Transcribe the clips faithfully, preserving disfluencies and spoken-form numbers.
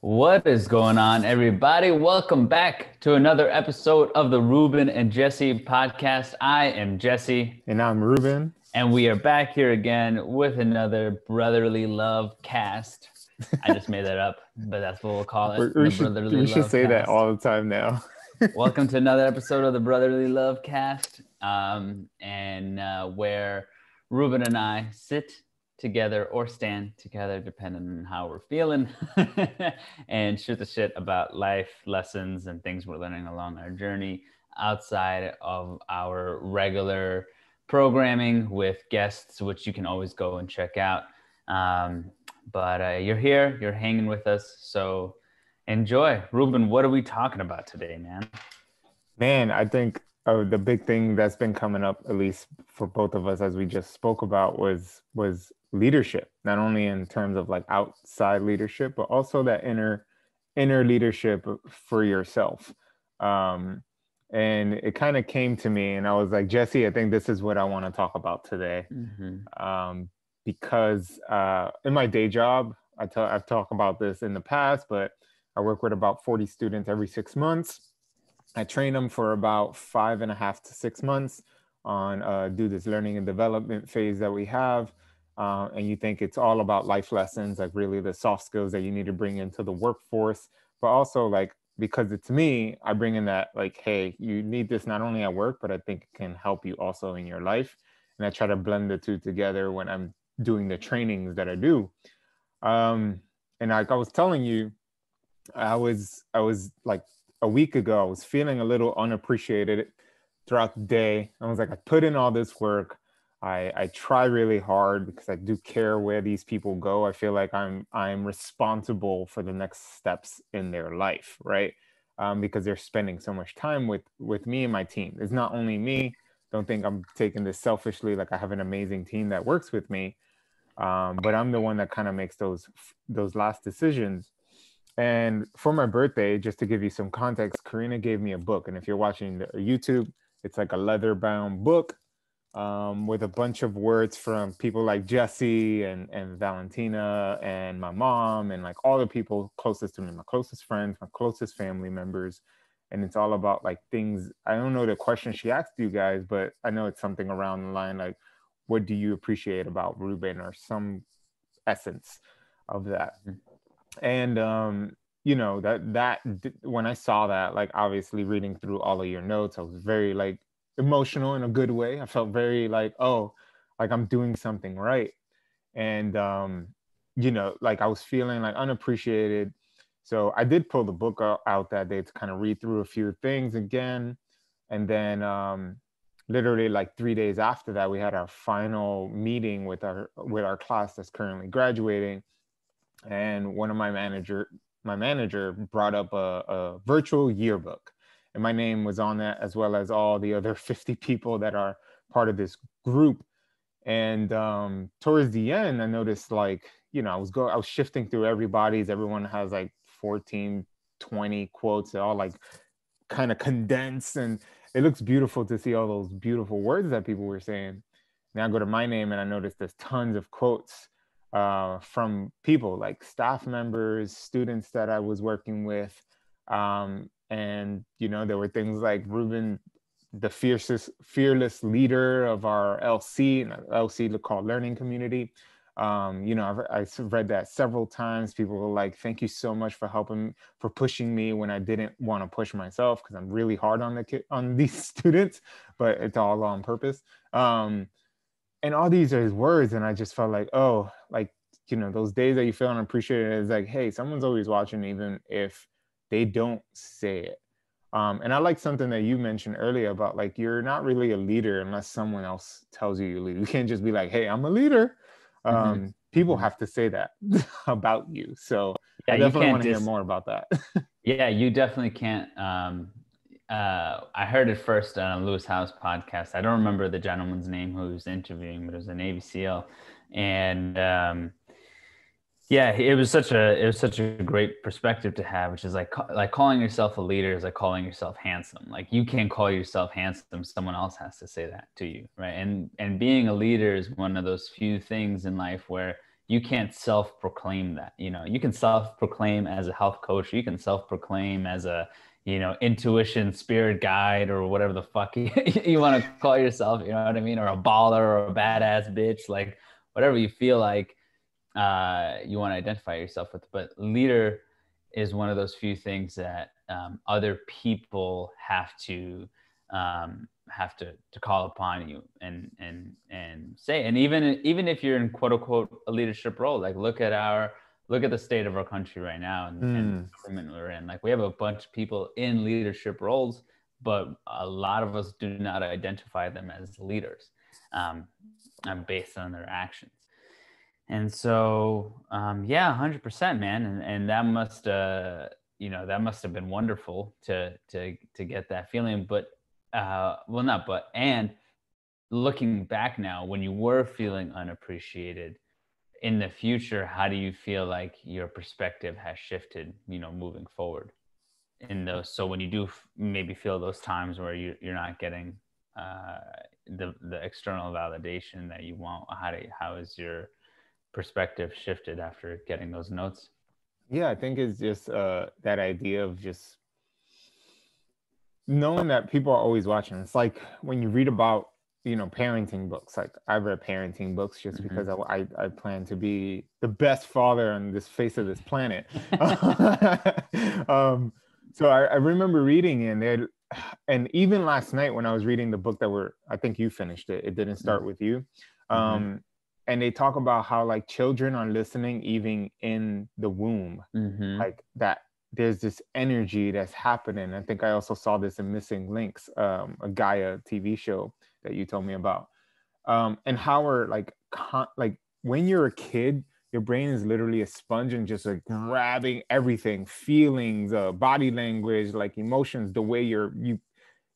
What is going on, everybody? Welcome back to another episode of the Ruben and Jessie podcast. I am Jesse. And I'm Ruben. And we are back here again with another Brotherly Love cast. I just made that up, but that's what we'll call it. We should, brotherly we should love say cast. That all the time now. Welcome to another episode of the Brotherly Love cast, um, and uh, where Ruben and I sit together or stand together, depending on how we're feeling, and shoot the shit about life lessons and things we're learning along our journey outside of our regular programming with guests, which you can always go and check out. Um, but uh, you're here, you're hanging with us, so enjoy. Ruben, what are we talking about today, man? Man, I think Oh, the big thing that's been coming up, at least for both of us, as we just spoke about, was was leadership. Not only in terms of like outside leadership, but also that inner inner leadership for yourself. Um, and it kind of came to me, and I was like, Jesse, I think this is what I want to talk about today, mm-hmm. um, because uh, in my day job, I t- I've talked about this in the past, but I work with about forty students every six months. I train them for about five and a half to six months on uh, do this learning and development phase that we have. Uh, and you think it's all about life lessons, like really the soft skills that you need to bring into the workforce, but also like, because it's me, I bring in that like, hey, you need this not only at work, but I think it can help you also in your life. And I try to blend the two together when I'm doing the trainings that I do. Um, and like I was telling you, I was, I was like, a week ago, I was feeling a little unappreciated throughout the day. I was like, I put in all this work. I, I try really hard because I do care where these people go. I feel like I'm I'm responsible for the next steps in their life, right? Um, because they're spending so much time with, with me and my team. It's not only me. Don't think I'm taking this selfishly. Like I have an amazing team that works with me, um, but I'm the one that kind of makes those those last decisions. And for my birthday, just to give you some context, Karina gave me a book. And if you're watching the YouTube, it's like a leather-bound book um, with a bunch of words from people like Jesse and, and Valentina and my mom and like all the people closest to me, my closest friends, my closest family members. And it's all about like things. I don't know the question she asked you guys, but I know it's something around the line like, what do you appreciate about Ruben, or some essence of that? And, um, you know, that, that when I saw that, like, obviously reading through all of your notes, I was very like emotional in a good way. I felt very like, oh, like I'm doing something right. And, um, you know, like I was feeling like unappreciated. So I did pull the book out that day to kind of read through a few things again. And then, um, literally like three days after that, we had our final meeting with our, with our class that's currently graduating. And one of my manager, my manager brought up a, a virtual yearbook, and my name was on that, as well as all the other fifty people that are part of this group. And um, towards the end, I noticed like, you know, I was go, I was shifting through everybody's. Everyone has like fourteen, twenty quotes. They're all like kind of condensed, and it looks beautiful to see all those beautiful words that people were saying. Now I go to my name, and I noticed there's tons of quotes. Uh, from people like staff members, students that I was working with. Um, and, you know, there were things like Ruben, the fiercest, fearless leader of our L C, L C called learning community. Um, you know, I've, I've read that several times. People were like, thank you so much for helping, for pushing me when I didn't want to push myself, because I'm really hard on the ki- on these students, but it's all on purpose. Um, And all these are his words. And I just felt like, oh, like, you know, those days that you feel unappreciated, is like, hey, someone's always watching, even if they don't say it. Um, and I like something that you mentioned earlier about like, you're not really a leader unless someone else tells you you lead. You can't just be like, hey, I'm a leader. Um, mm-hmm. People have to say that about you. So yeah, I definitely want to dis- hear more about that. Yeah, you definitely can't. Um... Uh, I heard it first on a Lewis House podcast. I don't remember the gentleman's name who was interviewing, but it was a Navy SEAL. And um, yeah, it was such a it was such a great perspective to have, which is like like calling yourself a leader is like calling yourself handsome. Like you can't call yourself handsome; someone else has to say that to you, right? And and being a leader is one of those few things in life where you can't self-proclaim that. You know, you can self-proclaim as a health coach, you can self-proclaim as a, you know, intuition spirit guide or whatever the fuck you, you want to call yourself, you know what I mean? Or a baller or a badass bitch, like whatever you feel like uh, you want to identify yourself with. But leader is one of those few things that um, other people have to um, have to, to call upon you and, and, and say, and even, even if you're in quote unquote a leadership role, like look at our, look at the state of our country right now and, mm. and the government we're in. Like we have a bunch of people in leadership roles, but a lot of us do not identify them as leaders um, based on their actions. And so, um, yeah, one hundred percent, man. And, and that must, uh, you know, that must have been wonderful to, to, to get that feeling. But, uh, well, not but, and looking back now, when you were feeling unappreciated, in the future, how do you feel like your perspective has shifted, you know, moving forward in those? So when you do maybe feel those times where you, you're not getting uh, the, the external validation that you want, how do you, how is your perspective shifted after getting those notes? Yeah, I think it's just uh, that idea of just knowing that people are always watching. It's like when you read about, you know, parenting books. Like I read parenting books just mm-hmm. because I, I I plan to be the best father on this face of this planet. um, so I, I remember reading in there, and even last night when I was reading the book that we're, I think you finished it. It didn't start with you. Um, mm-hmm. And they talk about how like children are listening even in the womb, mm-hmm. like that. There's this energy that's happening. I think I also saw this in Missing Links, um, a Gaia T V show that you told me about, um, and how we're like, con- like when you're a kid, your brain is literally a sponge and just like grabbing everything, feelings, uh, body language, like emotions, the way you're you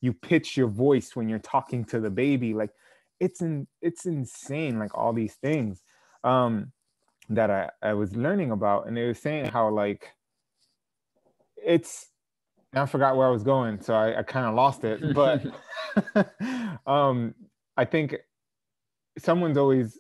you pitch your voice when you're talking to the baby, like it's in, it's insane, like all these things um, that I I was learning about, and they were saying how like. It's, I forgot where I was going, so I, I kind of lost it, but um, I think someone's always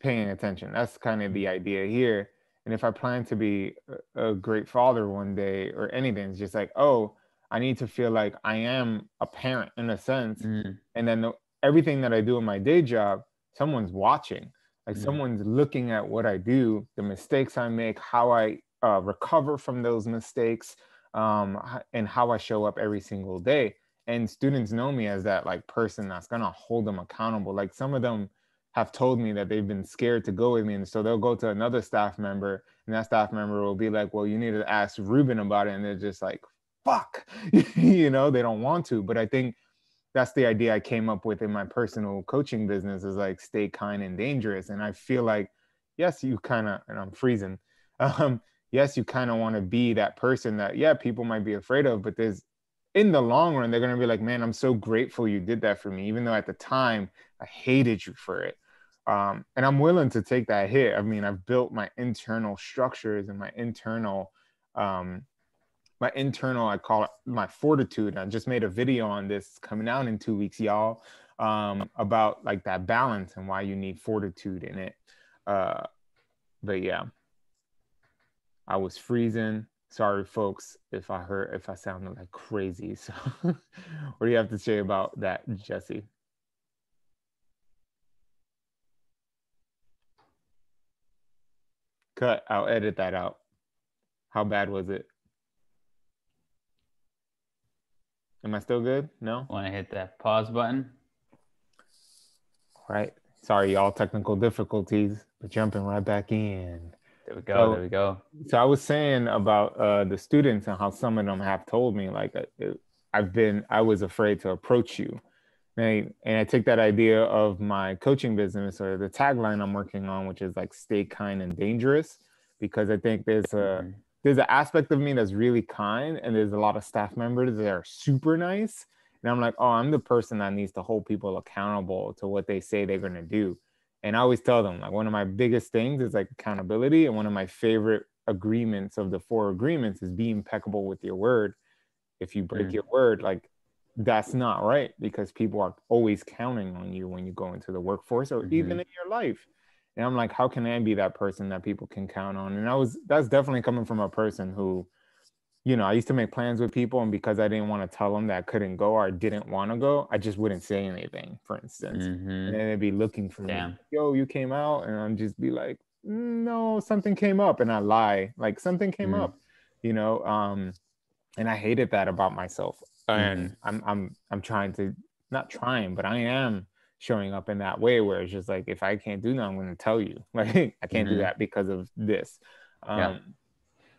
paying attention. That's kind of the idea here. And if I plan to be a great father one day or anything, it's just like, oh, I need to feel like I am a parent in a sense. Mm. And then the, everything that I do in my day job, someone's watching. Like mm. someone's looking at what I do, the mistakes I make, how I Uh, recover from those mistakes, um, and how I show up every single day. And students know me as that like person that's gonna hold them accountable. Like some of them have told me that they've been scared to go with me, and so they'll go to another staff member, and that staff member will be like, "Well, you need to ask Ruben about it," and they're just like, "Fuck," you know, they don't want to. But I think that's the idea I came up with in my personal coaching business is like, stay kind and dangerous. And I feel like, yes, you kind of, and I'm freezing. Um, Yes, you kind of want to be that person that, yeah, people might be afraid of, but there's, in the long run, they're going to be like, man, I'm so grateful you did that for me, even though at the time I hated you for it. Um, and I'm willing to take that hit. I mean, I've built my internal structures and my internal, um, my internal, I call it my fortitude. I just made a video on this coming out in two weeks, y'all, um, about like that balance and why you need fortitude in it. Uh, but yeah. I was freezing. Sorry, folks, if I heard, if I sounded like crazy. So what do you have to say about that, Jesse? Cut. I'll edit that out. How bad was it? Am I still good? No? Want to hit that pause button? All right. Sorry, y'all, technical difficulties, but jumping right back in. There we go. So, there we go. So I was saying about uh, the students and how some of them have told me, like, I've been, I was afraid to approach you. And I, and I take that idea of my coaching business or the tagline I'm working on, which is like, stay kind and dangerous, because I think there's a, there's an aspect of me that's really kind. And there's a lot of staff members that are super nice. And I'm like, oh, I'm the person that needs to hold people accountable to what they say they're going to do. And I always tell them, like, one of my biggest things is like accountability. And one of my favorite agreements of the four agreements is be impeccable with your word. If you break mm. your word, like that's not right, because people are always counting on you when you go into the workforce or mm-hmm. even in your life. And I'm like, how can I be that person that people can count on? And I was, that's definitely coming from a person who, you know, I used to make plans with people, and because I didn't want to tell them that I couldn't go or I didn't want to go, I just wouldn't say anything, for instance. Mm-hmm. And then they'd be looking for Damn. me. Yo, you came out? And I'd just be like, no, something came up. And I lie, like something came mm-hmm. up, you know? Um, and I hated that about myself. And mm-hmm. I'm, I'm, I'm trying to, not trying, but I am showing up in that way where it's just like, if I can't do that, I'm going to tell you, like, I can't mm-hmm. do that because of this. Um, yeah.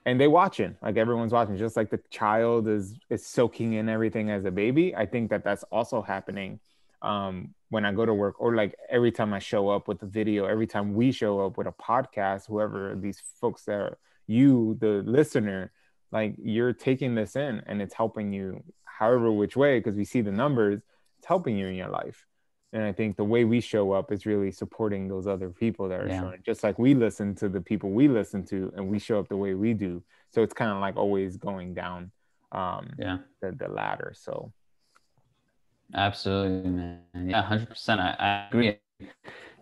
And they watching, like everyone's watching, just like the child is, is soaking in everything as a baby. I think that that's also happening um, when I go to work, or like every time I show up with a video, every time we show up with a podcast, whoever these folks that are, you, the listener, like you're taking this in and it's helping you however which way, because we see the numbers, it's helping you in your life. And I think the way we show up is really supporting those other people that are yeah. showing, just like we listen to the people we listen to and we show up the way we do. So it's kind of like always going down um, yeah. the, the ladder. So. Absolutely, man. Yeah, one hundred percent. I, I agree.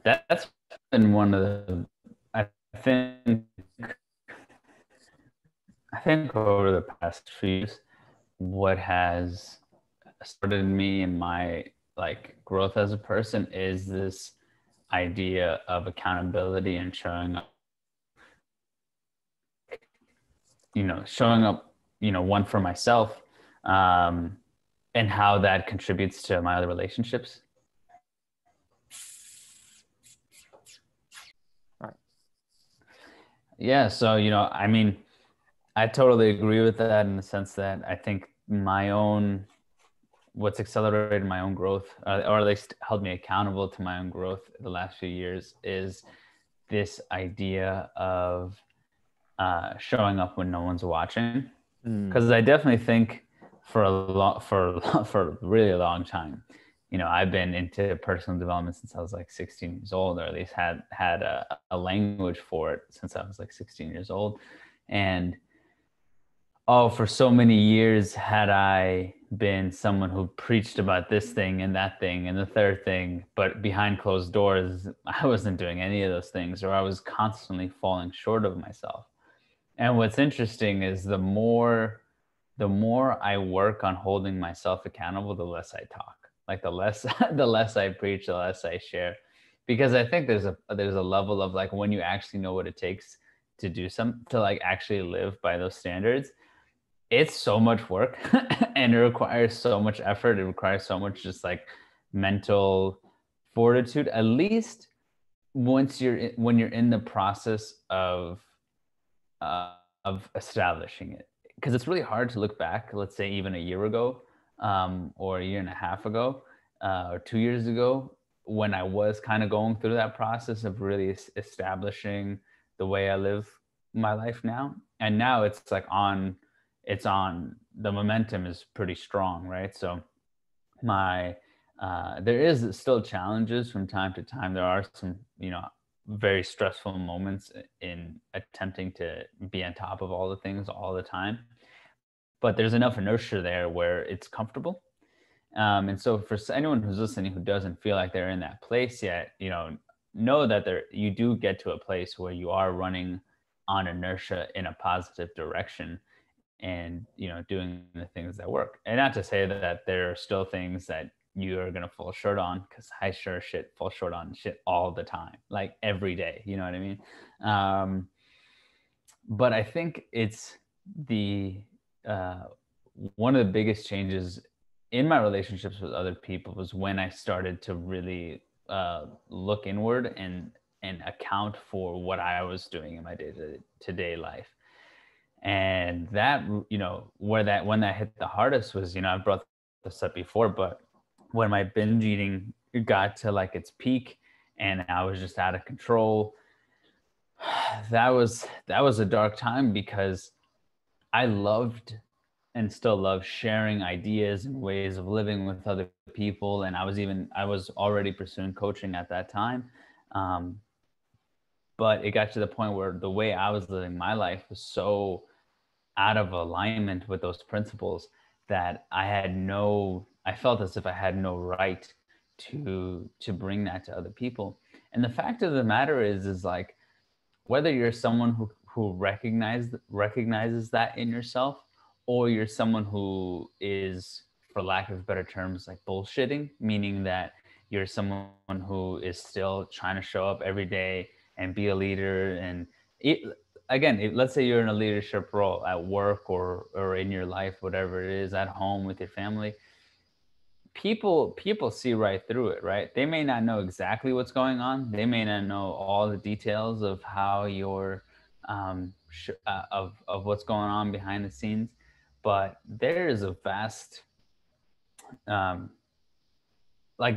That, that's been one of the, I think, I think over the past few years, what has started me in my, like, growth as a person is this idea of accountability and showing up, you know, showing up, you know, one for myself, um, and how that contributes to my other relationships. All right. Yeah. So, you know, I mean, I totally agree with that in the sense that I think my own, what's accelerated my own growth, uh, or at least held me accountable to my own growth the last few years, is this idea of uh, showing up when no one's watching. Because mm. I definitely think for a lot, for for really a long time, you know, I've been into personal development since I was like sixteen years old, or at least had had a, a language for it since I was like sixteen years old, and oh, for so many years had I been someone who preached about this thing and that thing and the third thing, but behind closed doors, I wasn't doing any of those things, or I was constantly falling short of myself. And what's interesting is the more, the more I work on holding myself accountable, the less I talk, like the less, the less I preach, the less I share, because I think there's a, there's a level of like, when you actually know what it takes to do some, to like actually live by those standards, it's so much work and it requires so much effort. It requires so much just like mental fortitude, at least once you're in, when you're in the process of, uh, of establishing it. Cause it's really hard to look back, let's say even a year ago, um, or a year and a half ago, uh, or two years ago, when I was kind of going through that process of really establishing the way I live my life now. And now it's like on, it's on, the momentum is pretty strong, right? So my, uh, there is still challenges from time to time. There are some, you know, very stressful moments in attempting to be on top of all the things all the time, but there's enough inertia there where it's comfortable. Um, and so for anyone who's listening, who doesn't feel like they're in that place yet, you know, know that there, you do get to a place where you are running on inertia in a positive direction, and, you know, doing the things that work. And not to say that, that there are still things that you are going to fall short on, because I sure shit fall short on shit all the time, like every day, you know what I mean? Um, but I think it's the, uh, one of the biggest changes in my relationships with other people was when I started to really uh, look inward and, and account for what I was doing in my day-to-day life. And that, you know, where that, when that hit the hardest was, you know, I've brought this up before, but when my binge eating got to like its peak and I was just out of control, that was, that was a dark time, because I loved and still love sharing ideas and ways of living with other people. And I was even, I was already pursuing coaching at that time. Um, but it got to the point where the way I was living my life was so out of alignment with those principles that I had no, I felt as if I had no right to, to bring that to other people. And the fact of the matter is, is like, whether you're someone who, who recognizes recognizes that in yourself, or you're someone who is, for lack of better terms, like bullshitting, meaning that you're someone who is still trying to show up every day and be a leader. And it, again, it, let's say you're in a leadership role at work or or in your life, whatever it is, at home with your family. People people see right through it, right? They may not know exactly what's going on. They may not know all the details of how you're, um, sh- uh, of of what's going on behind the scenes. But there is a vast, um, like,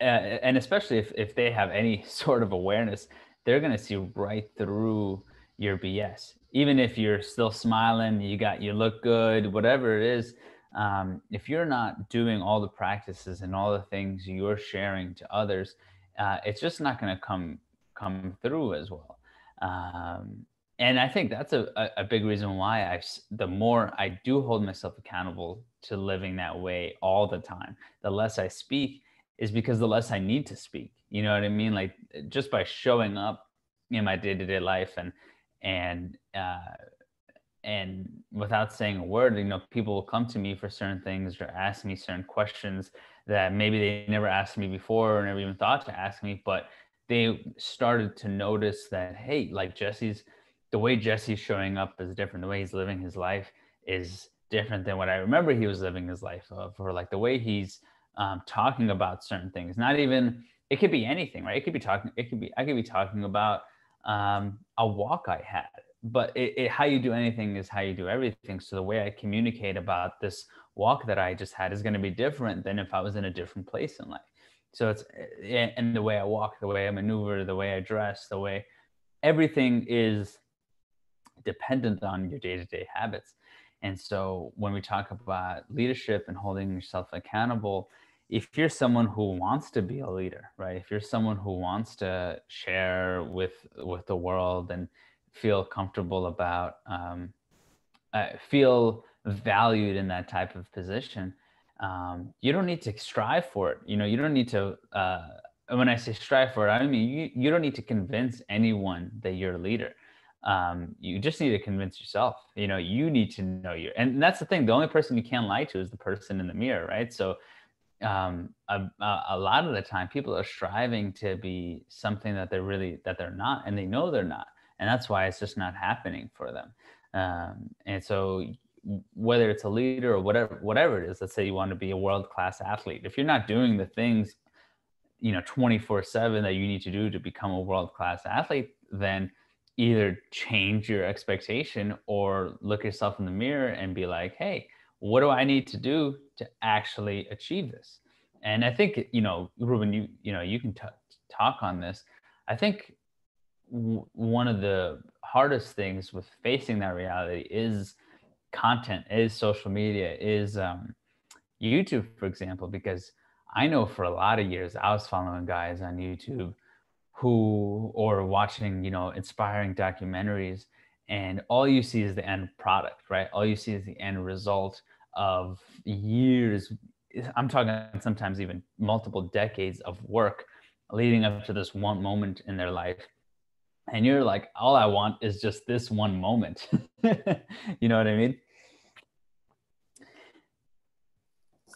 uh, and especially if if they have any sort of awareness, they're gonna see right through your B S. Even if you're still smiling, you got you look good, whatever it is. Um, if you're not doing all the practices and all the things you're sharing to others, uh, it's just not going to come come through as well. Um, and I think that's a, a big reason why I, the more I do hold myself accountable to living that way all the time, the less I speak is because the less I need to speak. You know what I mean? Like just by showing up in my day-to-day life and, and, uh, and without saying a word, you know, people will come to me for certain things or ask me certain questions that maybe they never asked me before or never even thought to ask me, but they started to notice that, hey, like Jesse's, the way Jesse's showing up is different. The way he's living his life is different than what I remember he was living his life of, or like the way he's um, talking about certain things. Not even, it could be anything, right? It could be talking, it could be, I could be talking about um, a walk I had. But it, it, how you do anything is how you do everything. So the way I communicate about this walk that I just had is going to be different than if I was in a different place in life. So it's, and the way I walk, the way I maneuver, the way I dress, the way everything is dependent on your day-to-day habits. And so when we talk about leadership and holding yourself accountable, if you're someone who wants to be a leader, right? If you're someone who wants to share with, with the world and feel comfortable about, um, uh, feel valued in that type of position. Um, you don't need to strive for it. You know, you don't need to, uh, when I say strive for it, I mean, you, you don't need to convince anyone that you're a leader. Um, you just need to convince yourself, you know, you need to know you. And that's the thing. The only person you can lie to is the person in the mirror, right? So um, a, a lot of the time people are striving to be something that they're really, that they're not, and they know they're not. And that's why it's just not happening for them. Um, and so whether it's a leader or whatever, whatever it is, let's say you want to be a world-class athlete. If you're not doing the things, you know, twenty-four seven that you need to do to become a world-class athlete, then either change your expectation or look yourself in the mirror and be like, hey, what do I need to do to actually achieve this? And I think, you know, Ruben, you, you know, you can t- talk on this. I think one of the hardest things with facing that reality is content, is social media, is um, YouTube, for example, because I know for a lot of years I was following guys on YouTube who, or watching, you know, inspiring documentaries, and all you see is the end product, right? All you see is the end result of years. I'm talking sometimes even multiple decades of work leading up to this one moment in their life. And you're like, all I want is just this one moment. You know what I mean?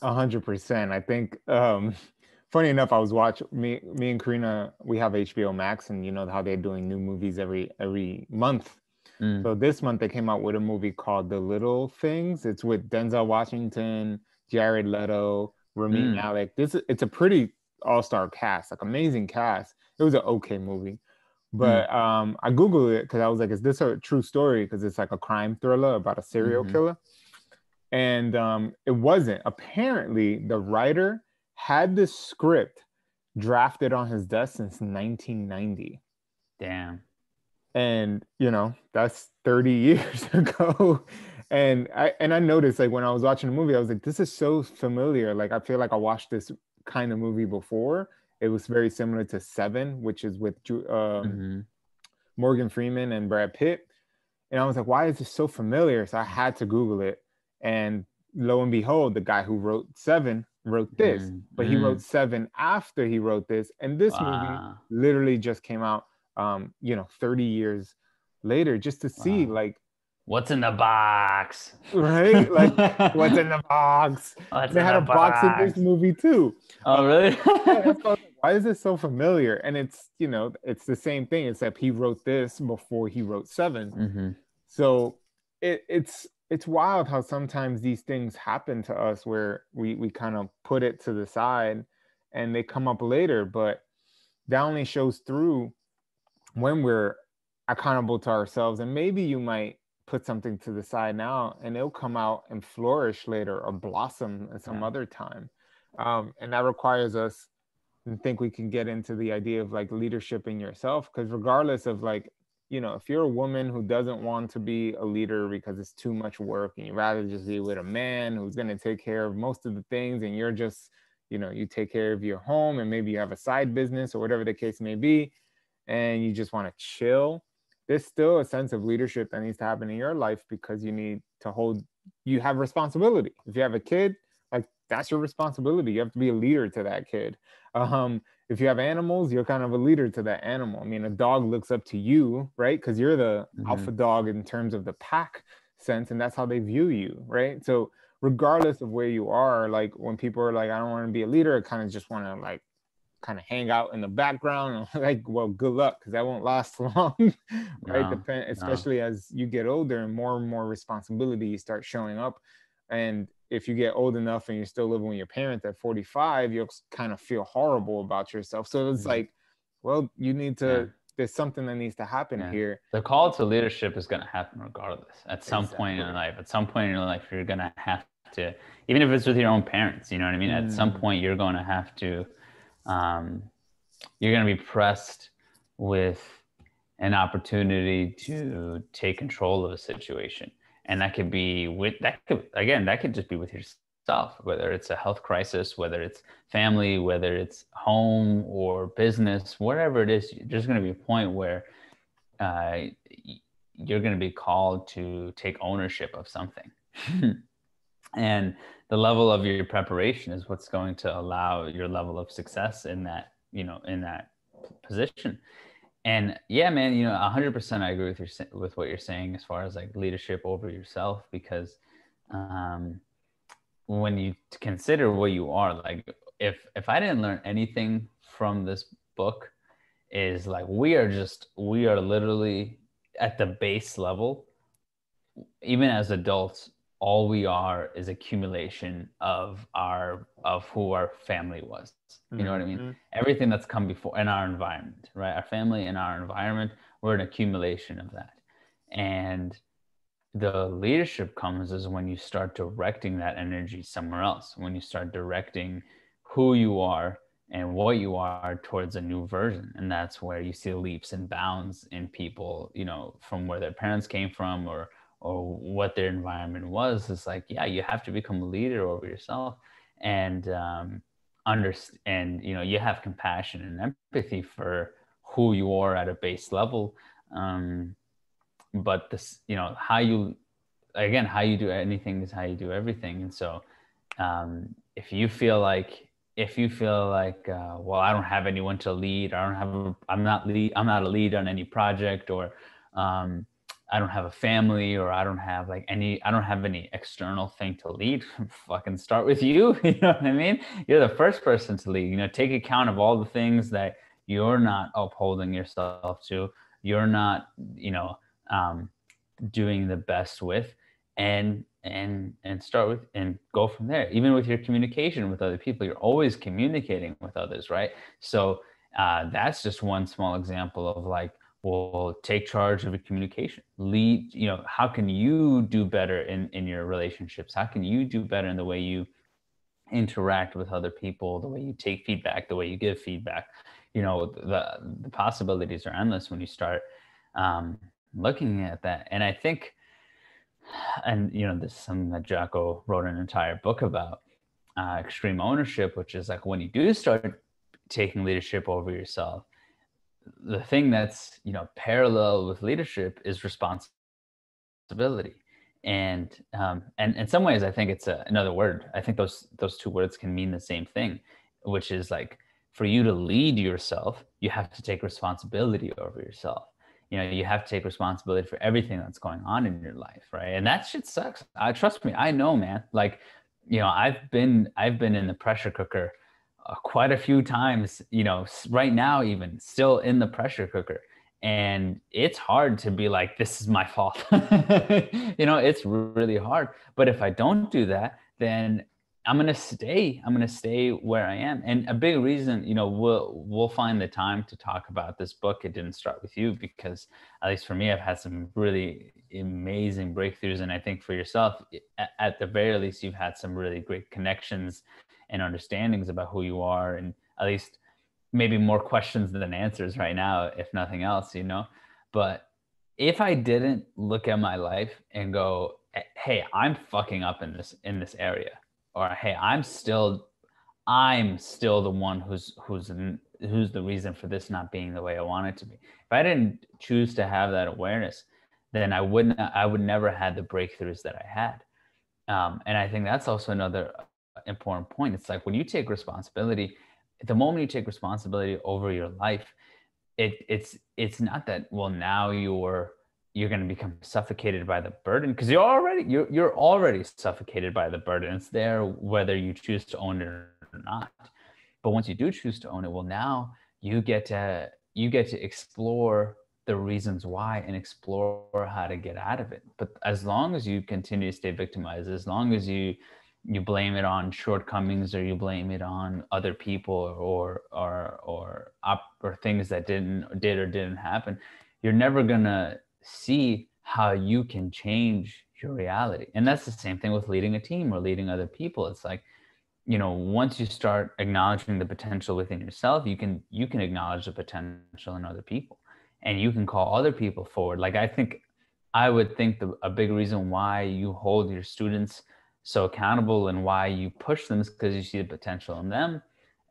A hundred percent. I think, um, funny enough, I was watching, me, me and Karina, we have H B O Max, and you know how they're doing new movies every, every month. Mm. So this month they came out with a movie called The Little Things. It's with Denzel Washington, Jared Leto, Rami mm. Malek. This, it's a pretty all-star cast, like amazing cast. It was an okay movie. But um, I Googled it because I was like, is this a true story? Because it's like a crime thriller about a serial mm-hmm. killer. And um, it wasn't. Apparently, the writer had this script drafted on his desk since nineteen ninety. Damn. And, you know, that's thirty years ago. And I, and I noticed, like, when I was watching the movie, I was like, this is so familiar. Like, I feel like I watched this kind of movie before. It was very similar to Seven, which is with um, mm-hmm. Morgan Freeman and Brad Pitt. And I was like, why is this so familiar? So I had to Google it. And lo and behold, the guy who wrote Seven wrote this, mm, but mm. he wrote Seven after he wrote this. And this wow. movie literally just came out, um, you know, thirty years later, just to see wow. like, what's in the box, right? Like, what's in the box? What's they had the a box? box in this movie too. Oh, really? Yeah, why is this so familiar? And it's, you know, it's the same thing, except he wrote this before he wrote Seven. Mm-hmm. So it, it's, it's wild how sometimes these things happen to us where we, we kind of put it to the side and they come up later, but that only shows through when we're accountable to ourselves. And maybe you might put something to the side now and it'll come out and flourish later or blossom at some yeah. other time. Um, and that requires us, and think we can get into the idea of like leadership in yourself. Because regardless of like, you know, if you're a woman who doesn't want to be a leader because it's too much work and you'd rather just be with a man who's going to take care of most of the things, and you're just, you know, you take care of your home and maybe you have a side business or whatever the case may be, and you just want to chill, there's still a sense of leadership that needs to happen in your life, because you need to hold, you have responsibility. If you have a kid, like that's your responsibility. You have to be a leader to that kid. Um, if you have animals, you're kind of a leader to that animal. I mean, a dog looks up to you, right? Because you're the mm-hmm. alpha dog in terms of the pack sense, and that's how they view you, right? So regardless of where you are, like when people are like, I don't want to be a leader, I kind of just want to like kind of hang out in the background. And like, well, good luck, because that won't last long, right? No, Depend- especially no. as you get older and more and more responsibility, you start showing up. And if you get old enough and you're still living with your parents at forty-five, you'll kind of feel horrible about yourself. So it's mm-hmm. like, well, you need to, yeah. there's something that needs to happen yeah. here. The call to leadership is going to happen regardless. At some exactly. point in your life, at some point in your life, you're going to have to, even if it's with your own parents, you know what I mean? Mm. At some point you're going to have to, um, you're going to be pressed with an opportunity to take control of a situation. And that could be with, that could, again, that could just be with yourself, whether it's a health crisis, whether it's family, whether it's home or business, whatever it is, there's going to be a point where uh, you're going to be called to take ownership of something. And the level of your preparation is what's going to allow your level of success in that, you know, in that position. And yeah, man, you know, one hundred percent I agree with your, with what you're saying as far as like leadership over yourself, because um, when you consider what you are, like if if I didn't learn anything from this book, is like we are just, we are literally at the base level, even as adults, all we are is accumulation of our, of who our family was. You know what I mean? Mm-hmm. Everything that's come before in our environment, right? Our family and our environment, we're an accumulation of that. And the leadership comes is when you start directing that energy somewhere else, when you start directing who you are and what you are towards a new version. And that's where you see leaps and bounds in people, you know, from where their parents came from, or or what their environment was. It's like, yeah, you have to become a leader over yourself and um, understand, you know, you have compassion and empathy for who you are at a base level. Um, but this, you know, how you, again, how you do anything is how you do everything. And so um, if you feel like, if you feel like, uh, well, I don't have anyone to lead, I don't have, a, I'm not lead, I'm not a lead on any project, or, um, I don't have a family, or I don't have like any, I don't have any external thing to lead. Fucking start with you. You know what I mean? You're the first person to lead, you know, take account of all the things that you're not upholding yourself to. You're not, you know, um, doing the best with, and, and, and start with, and go from there. Even with your communication with other people, you're always communicating with others. Right. So uh, that's just one small example of like, well, take charge of your communication, lead, you know, how can you do better in, in your relationships? How can you do better in the way you interact with other people, the way you take feedback, the way you give feedback? You know, the, the possibilities are endless when you start um, looking at that. And I think, and, you know, this is something that Jocko wrote an entire book about, uh, extreme ownership, which is like when you do start taking leadership over yourself, the thing that's, you know, parallel with leadership is responsibility. And um, and in some ways, I think it's a, another word. I think those those two words can mean the same thing, which is like, for you to lead yourself, you have to take responsibility over yourself. You know, you have to take responsibility for everything that's going on in your life, right? And that shit sucks. I trust me, I know, man. Like, you know, I've been I've been in the pressure cooker uh, quite a few times. You know, right now even still in the pressure cooker. And it's hard to be like, this is my fault. You know, it's really hard. But if I don't do that, then I'm going to stay, I'm going to stay where I am. And a big reason, you know, we'll, we'll find the time to talk about this book, It Didn't Start With You, because at least for me, I've had some really amazing breakthroughs. And I think for yourself, at the very least, you've had some really great connections and understandings about who you are, and at least maybe more questions than answers right now, if nothing else, you know. But if I didn't look at my life and go, hey, I'm fucking up in this, in this area, or hey, I'm still, I'm still the one who's, who's, who's the reason for this not being the way I want it to be. If I didn't choose to have that awareness, then I wouldn't, I would never have had the breakthroughs that I had. Um, and I think that's also another important point. It's like, when you take responsibility, the moment you take responsibility over your life, it, it's it's not that, well, now you're you're going to become suffocated by the burden, because you're already you're you're already suffocated by the burden. It's there whether you choose to own it or not. But once you do choose to own it, well, now you get to you get to explore the reasons why and explore how to get out of it. But as long as you continue to stay victimized, as long as you you blame it on shortcomings, or you blame it on other people, or or or up or things that didn't did or didn't happen, you're never gonna see how you can change your reality. And that's the same thing with leading a team or leading other people. It's like, you know, once you start acknowledging the potential within yourself, you can you can acknowledge the potential in other people, and you can call other people forward. Like, I think I would think the, a big reason why you hold your students so accountable and why you push them is because you see the potential in them.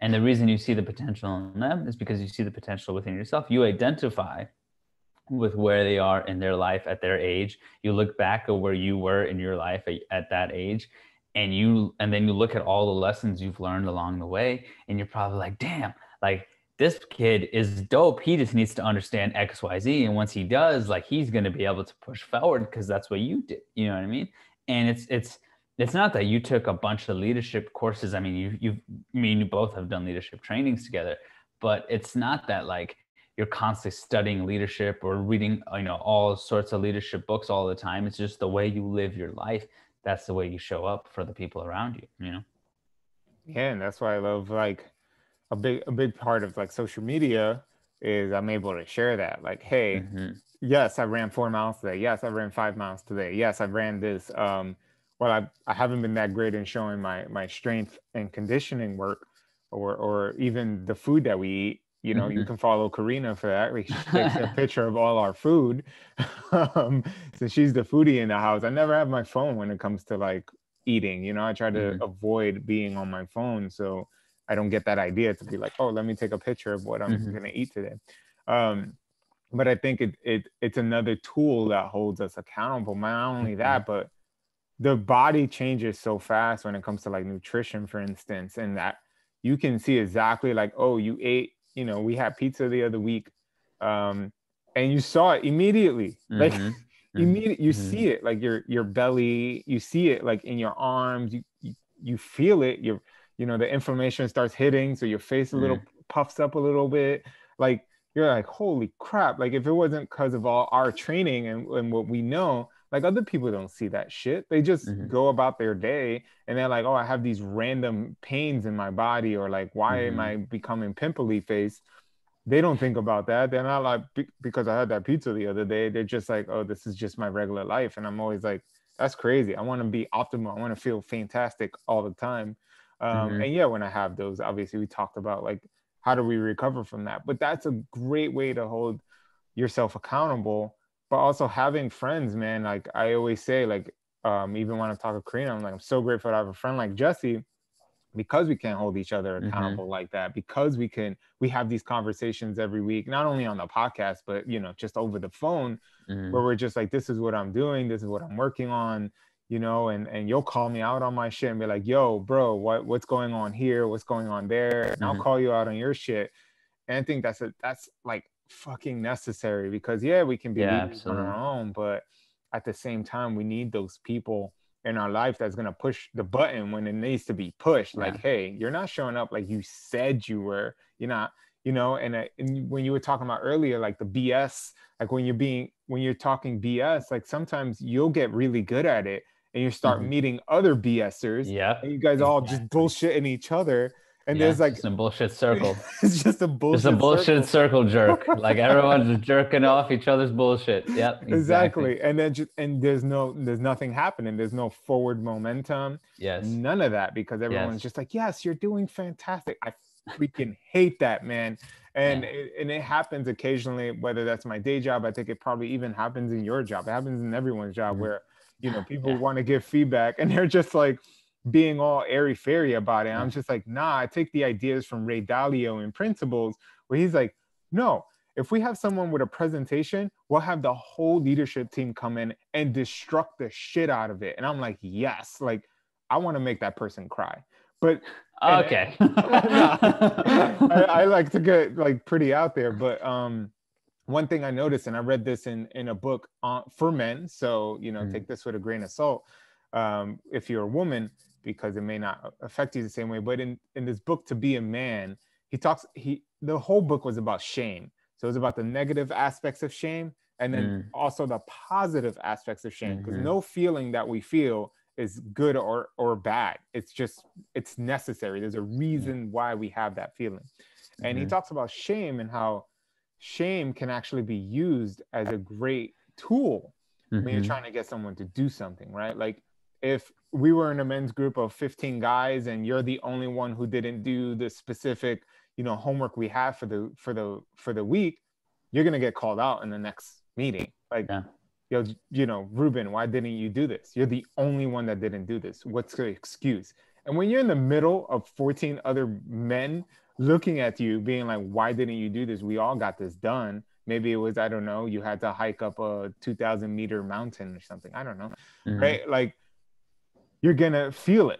And the reason you see the potential in them is because you see the potential within yourself. You identify with where they are in their life at their age. You look back at where you were in your life at, at that age, and you and then you look at all the lessons you've learned along the way, and you're probably like, damn, like, this kid is dope. He just needs to understand X Y Z, and once he does, like, he's going to be able to push forward, because that's what you did. You know what I mean? And it's it's It's not that you took a bunch of leadership courses. I mean, you, you, I mean, you both have done leadership trainings together, but it's not that like you're constantly studying leadership or reading, you know, all sorts of leadership books all the time. It's just the way you live your life. That's the way you show up for the people around you, you know? Yeah. And that's why I love, like, a big, a big part of like social media is I'm able to share that. Like, hey, mm-hmm. yes, I ran four miles today. Yes, I ran five miles today. Yes, I ran this, um, well, I, I haven't been that great in showing my my strength and conditioning work, or or even the food that we eat. You know, mm-hmm. you can follow Karina for that. She takes a picture of all our food. um, so she's the foodie in the house. I never have my phone when it comes to like eating. You know, I try to mm-hmm. avoid being on my phone, so I don't get that idea to be like, oh, let me take a picture of what I'm mm-hmm. going to eat today. Um, but I think it it it's another tool that holds us accountable. Not only that, but the body changes so fast when it comes to like nutrition, for instance, and that you can see exactly like, oh, you ate, you know, we had pizza the other week, um, and you saw it immediately, mm-hmm. like mm-hmm. immediate, you mm-hmm. see it, like your your belly, you see it like in your arms, you you, you feel it, you you know, the inflammation starts hitting, so your face a little mm-hmm. puffs up a little bit, like you're like, holy crap! Like if it wasn't because of all our training and, and what we know. Like other people don't see that shit. They just mm-hmm. go about their day and they're like, oh, I have these random pains in my body, or like, why mm-hmm. am I becoming pimply face? They don't think about that. They're not like, Be- because I had that pizza the other day. They're just like, oh, this is just my regular life. And I'm always like, that's crazy. I want to be optimal. I want to feel fantastic all the time. Um, mm-hmm. And yeah, when I have those, obviously we talked about like, how do we recover from that? But that's a great way to hold yourself accountable. But also having friends, man, like I always say, like, um, even when I talk to Karina, I'm like, I'm so grateful to have a friend like Jesse, because we can hold each other accountable mm-hmm. like that, because we can, we have these conversations every week, not only on the podcast, but, you know, just over the phone mm-hmm. where we're just like, this is what I'm doing. This is what I'm working on, you know, and, and you'll call me out on my shit and be like, yo, bro, what, what's going on here? What's going on there? And mm-hmm. I'll call you out on your shit. And I think that's a, that's like fucking necessary because yeah, we can be yeah, on our own, but at the same time, we need those people in our life that's going to push the button when it needs to be pushed. Like, yeah. hey, you're not showing up like you said you were, you're not, you know, and, I, and when you were talking about earlier, like the B S, like when you're being, when you're talking B S, like sometimes you'll get really good at it and you start mm-hmm. meeting other BSers. Yeah. And you guys all yeah. just bullshitting each other. And yeah, there's like a bullshit circle. It's just a bullshit. It's a bullshit circle, circle jerk. Like everyone's jerking off each other's bullshit. Yep. Exactly. exactly. And then just, and there's no there's nothing happening. There's no forward momentum. Yes. None of that because everyone's yes. just like, yes, you're doing fantastic. I freaking hate that, man. And yeah. it, and it happens occasionally. Whether that's my day job, I think it probably even happens in your job. It happens in everyone's job mm-hmm. where you know people yeah. want to give feedback and they're just like. Being all airy-fairy about it. I'm just like, nah, I take the ideas from Ray Dalio in Principles, where he's like, no, if we have someone with a presentation, we'll have the whole leadership team come in and destruct the shit out of it. And I'm like, yes, like, I want to make that person cry. But okay. And, I, I like to get like pretty out there, but um, one thing I noticed, and I read this in, in a book on, for men, so, you know, mm. take this with a grain of salt, um, if you're a woman, because it may not affect you the same way. But in, in this book, To Be a Man, he talks, he, the whole book was about shame. So it was about the negative aspects of shame and then mm. also the positive aspects of shame. Because mm-hmm. no feeling that we feel is good or, or bad. It's just, it's necessary. There's a reason why we have that feeling. Mm-hmm. And he talks about shame and how shame can actually be used as a great tool mm-hmm. when you're trying to get someone to do something, right? Like if we were in a men's group of fifteen guys and you're the only one who didn't do the specific, you know, homework we have for the, for the, for the week, you're going to get called out in the next meeting. Like, yeah. yo, you know, Ruben, why didn't you do this? You're the only one that didn't do this. What's the excuse? And when you're in the middle of fourteen other men looking at you being like, why didn't you do this? We all got this done. Maybe it was, I don't know, you had to hike up a two thousand meter mountain or something. I don't know. Mm-hmm. Right. Like, you're going to feel it.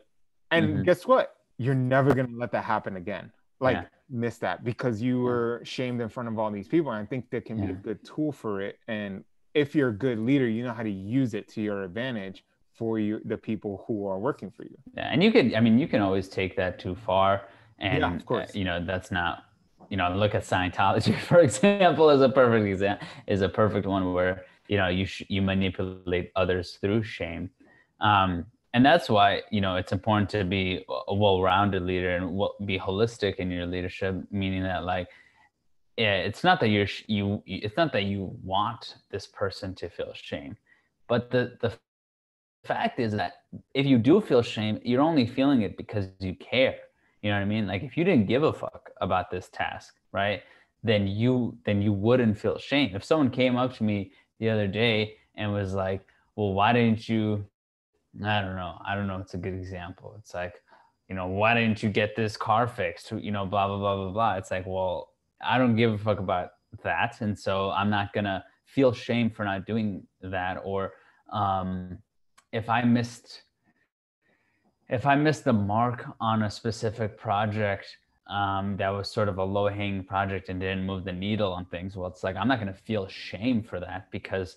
And mm-hmm. guess what? You're never going to let that happen again. Like yeah. miss that because you were shamed in front of all these people. And I think there can yeah. be a good tool for it. And if you're a good leader, you know how to use it to your advantage for you, the people who are working for you. Yeah. And you could, I mean, you can always take that too far. And, yeah, of course. Uh, you know, that's not, you know, look at Scientology, for example, is a perfect example, is a perfect one where, you know, you, sh- you manipulate others through shame. Um, And that's why, you know, it's important to be a well-rounded leader and be holistic in your leadership, meaning that like, it's not that you're, you, it's not that you want this person to feel shame, but the, the fact is that if you do feel shame, you're only feeling it because you care. You know what I mean? Like if you didn't give a fuck about this task, right? Then you, then you wouldn't feel shame. If someone came up to me the other day and was like, well, why didn't you, I don't know. I don't know. It's a good example. It's like, you know, why didn't you get this car fixed? You know, blah, blah, blah, blah, blah. It's like, well, I don't give a fuck about that. And so I'm not going to feel shame for not doing that. Or um, if I missed, if I missed the mark on a specific project um, that was sort of a low hanging project and didn't move the needle on things. Well, it's like, I'm not going to feel shame for that because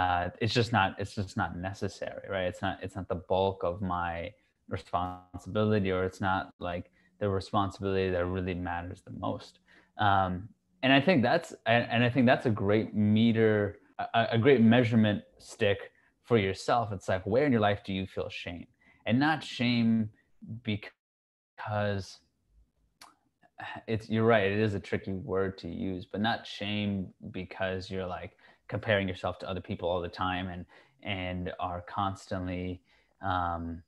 Uh, it's just not, it's just not necessary, right? It's not, it's not the bulk of my responsibility, or it's not like the responsibility that really matters the most. Um, and I think that's, and, and I think that's a great meter, a, a great measurement stick for yourself. It's like, where in your life do you feel shame? And not shame because it's, you're right, it is a tricky word to use, but not shame because you're like, comparing yourself to other people all the time and and are constantly um,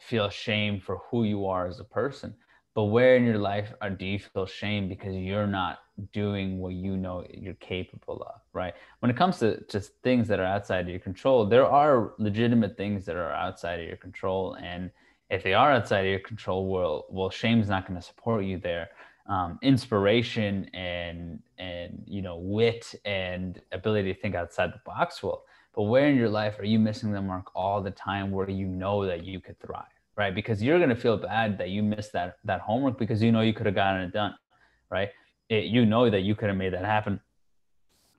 feel shame for who you are as a person. But where in your life are, do you feel shame because you're not doing what you know you're capable of, right? When it comes to just things that are outside of your control, there are legitimate things that are outside of your control. And If they are outside of your control, well, well, shame's not going to support you there. Um, inspiration and, and, you know, wit and ability to think outside the box will. But where in your life are you missing the mark all the time where you know that you could thrive, right? Because you're going to feel bad that you missed that, that homework because you know you could have gotten it done, right? It, you know that you could have made that happen.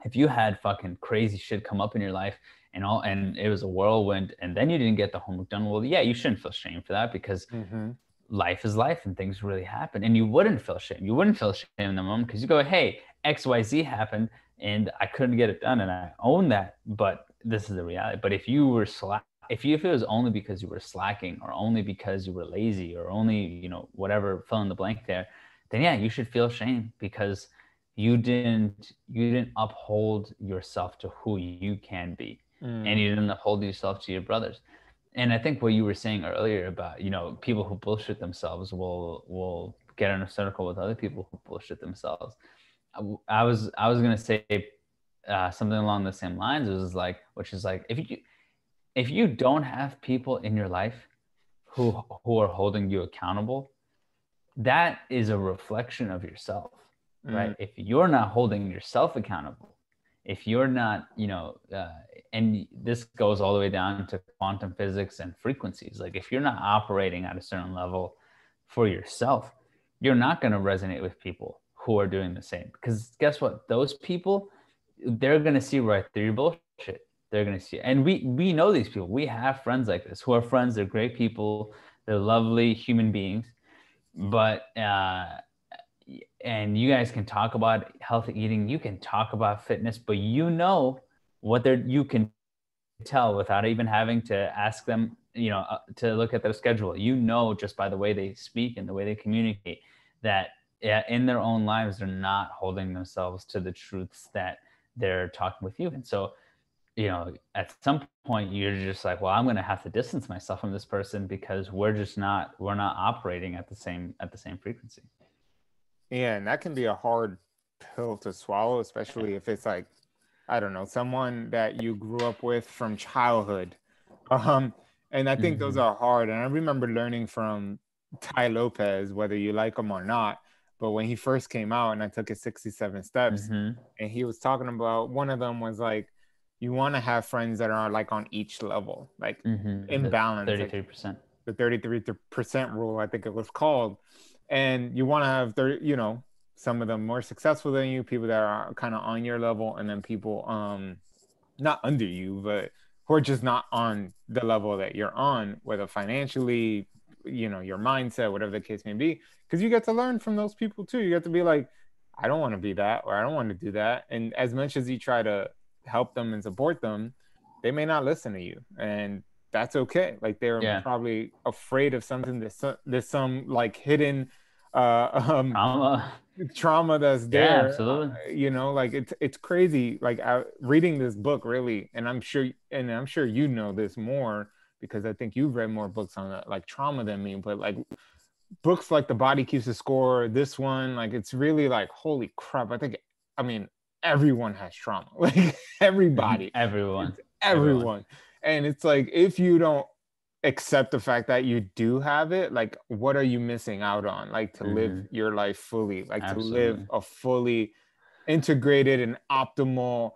If you had fucking crazy shit come up in your life and all, and it was a whirlwind, and then you didn't get the homework done, well, yeah, you shouldn't feel shame for that because mm-hmm. life is life and things really happen. And you wouldn't feel shame. You wouldn't feel shame in the moment because you go, hey, X Y Z happened and I couldn't get it done and I own that, but this is the reality. But if you were slack, if you, if it was only because you were slacking or only because you were lazy or only, you know, whatever, fill in the blank there, then yeah, you should feel shame because you didn't, you didn't uphold yourself to who you can be. Mm. And you didn't uphold yourself to your brothers. And I think what you were saying earlier about, you know, people who bullshit themselves will, will get in a circle with other people who bullshit themselves. I, I was, I was going to say uh, something along the same lines. It was like, which is like, if you, if you don't have people in your life who, who are holding you accountable, that is a reflection of yourself. Right. If you're not holding yourself accountable, if you're not, you know, uh, and this goes all the way down to quantum physics and frequencies. Like if you're not operating at a certain level for yourself, you're not going to resonate with people who are doing the same. Because guess what? Those people, they're going to see right through your bullshit. They're going to see. And we, we know these people. We have friends like this who are friends. They're great people. They're lovely human beings. But, uh, and you guys can talk about healthy eating, you can talk about fitness, but you know what they're, you can tell without even having to ask them, you know, uh, to look at their schedule. You know, just by the way they speak and the way they communicate, that uh, in their own lives, they're not holding themselves to the truths that they're talking with you. And so, you know, at some point you're just like, well, I'm going to have to distance myself from this person because we're just not, we're not operating at the same, at the same frequency. Yeah, and that can be a hard pill to swallow, especially if it's like, I don't know, someone that you grew up with from childhood. Um, and I think mm-hmm. those are hard. And I remember learning from Ty Lopez, whether you like him or not, but when he first came out and I took his sixty-seven steps, mm-hmm. and he was talking about, one of them was like, you want to have friends that are like on each level, like mm-hmm. in balance. thirty-three percent. The thirty-three percent rule, I think it was called. And you want to have, thirty, you know, some of them more successful than you, people that are kind of on your level, and then people um, not under you, but who are just not on the level that you're on, whether financially, you know, your mindset, whatever the case may be, because you get to learn from those people too. You get to be like, I don't want to be that, or I don't want to do that. And as much as you try to help them and support them, they may not listen to you. And that's okay. Like they're yeah. probably afraid of something. There's some, there's some like hidden uh, um, trauma. trauma that's there. Yeah, absolutely. Uh, you know, like it's it's crazy. Like I, reading this book really, and I'm sure, and I'm sure you know this more because I think you've read more books on that, like trauma than me. But like books like The Body Keeps a Score, this one, like it's really like holy crap. I think I mean everyone has trauma. Like everybody, everyone, it's everyone. everyone. And it's like, if you don't accept the fact that you do have it, like, what are you missing out on? Like to mm-hmm. live your life fully, like Absolutely. to live a fully integrated and optimal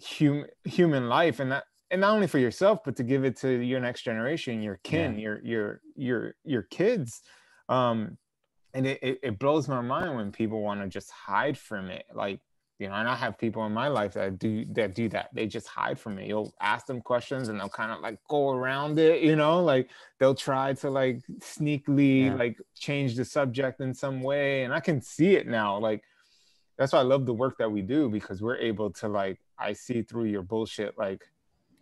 human human life. And that, and not only for yourself, but to give it to your next generation, your kin, yeah. your, your, your, your kids. Um, and it, it, it blows my mind when people want to just hide from it. Like, you know, and I have people in my life that do that do that. They just hide from it. You'll ask them questions and they'll kind of like go around it, you know, like they'll try to like sneakily yeah. like change the subject in some way. And I can see it now. Like, that's why I love the work that we do, because we're able to like, I see through your bullshit. Like,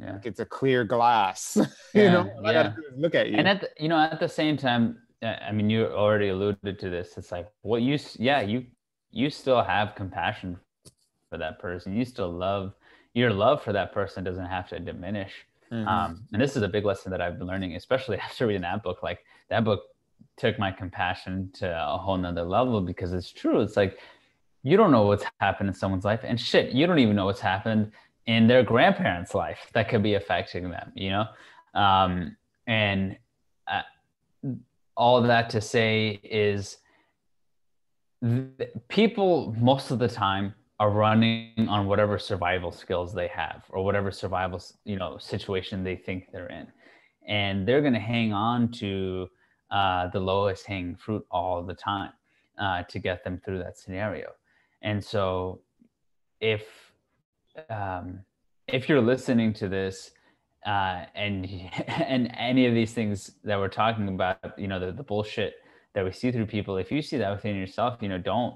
yeah. like it's a clear glass, you yeah. know, I yeah. gotta look at you. And at the, you know, at the same time, I mean, you already alluded to this. It's like, what you, yeah, you, you still have compassion for that person. You still love, your love for that person doesn't have to diminish. Mm-hmm. Um, and this is a big lesson that I've been learning, especially after reading that book. Like that book took my compassion to a whole nother level, because it's true. It's like, you don't know what's happened in someone's life, and shit, you don't even know what's happened in their grandparents' life that could be affecting them, you know? Um, and uh, all of that to say is th- people most of the time are running on whatever survival skills they have or whatever survival, you know, situation they think they're in. And they're going to hang on to uh, the lowest hanging fruit all the time uh, to get them through that scenario. And so if um, if you're listening to this uh, and and any of these things that we're talking about, you know, the, the bullshit that we see through people, if you see that within yourself, you know, don't,